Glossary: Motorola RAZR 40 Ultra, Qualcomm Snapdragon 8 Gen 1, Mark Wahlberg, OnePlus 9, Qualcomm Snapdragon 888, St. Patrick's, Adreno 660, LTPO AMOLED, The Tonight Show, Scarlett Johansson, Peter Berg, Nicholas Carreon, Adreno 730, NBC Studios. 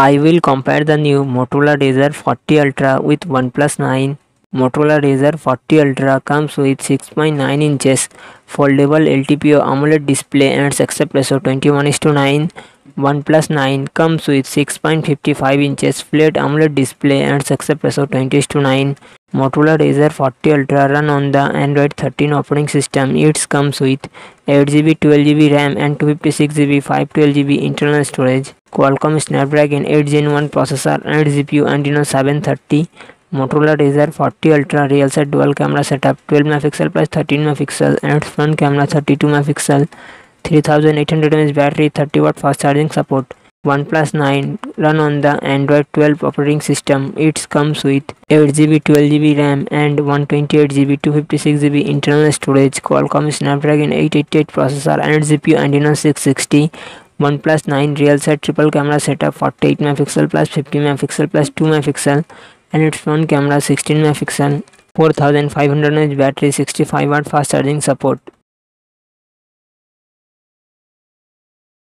I will compare the new Motorola RAZR 40 Ultra with OnePlus 9. Motorola RAZR 40 Ultra comes with 6.9 inches foldable LTPO AMOLED display and success ratio 21:9. OnePlus 9 comes with 6.55 inches flat AMOLED display and success ratio 20:9. Motorola RAZR 40 Ultra run on the Android 13 operating system. It comes with 8GB, 12GB RAM and 256GB, 512GB internal storage. Qualcomm Snapdragon 8 Gen 1 processor and GPU Adreno 730. Motorola RAZR 40 Ultra real set dual camera setup, 12MP plus 13MP and front camera 32MP, 3800mAh battery, 30W fast charging support. OnePlus 9 run on the Android 12 operating system. It comes with 8GB, 12GB RAM and 128GB, 256GB internal storage. Qualcomm Snapdragon 888 processor and GPU Adreno 660. OnePlus 9 real set triple camera setup, 48MP plus 50MP plus 2MP and its front camera 16MP, 4500mAh battery, 65W fast charging support.